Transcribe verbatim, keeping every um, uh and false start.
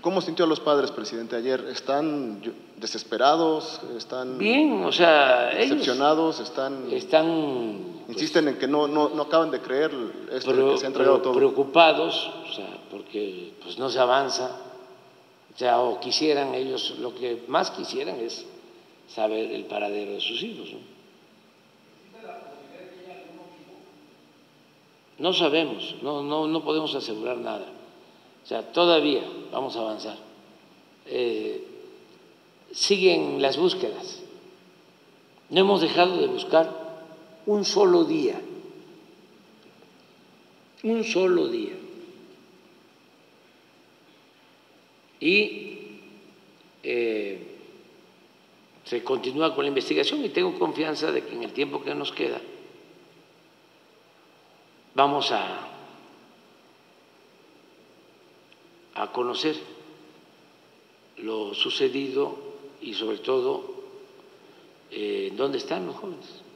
¿Cómo sintió a los padres, presidente, ayer? ¿Están desesperados? ¿Están bien, o sea, decepcionados? Ellos están, están insisten pues, en que no, no, no acaban de creer esto pero, que se ha entregado pero, todo. Preocupados, o sea, porque pues, no se avanza. O sea, o quisieran ellos, lo que más quisieran es saber el paradero de sus hijos, ¿no? No sabemos, no, no, no podemos asegurar nada. O sea, todavía vamos a avanzar. Eh, siguen las búsquedas. No hemos dejado de buscar un solo día. Un solo día. Y eh, se continúa con la investigación y tengo confianza de que en el tiempo que nos queda vamos a, a conocer lo sucedido y sobre todo eh, dónde están los jóvenes.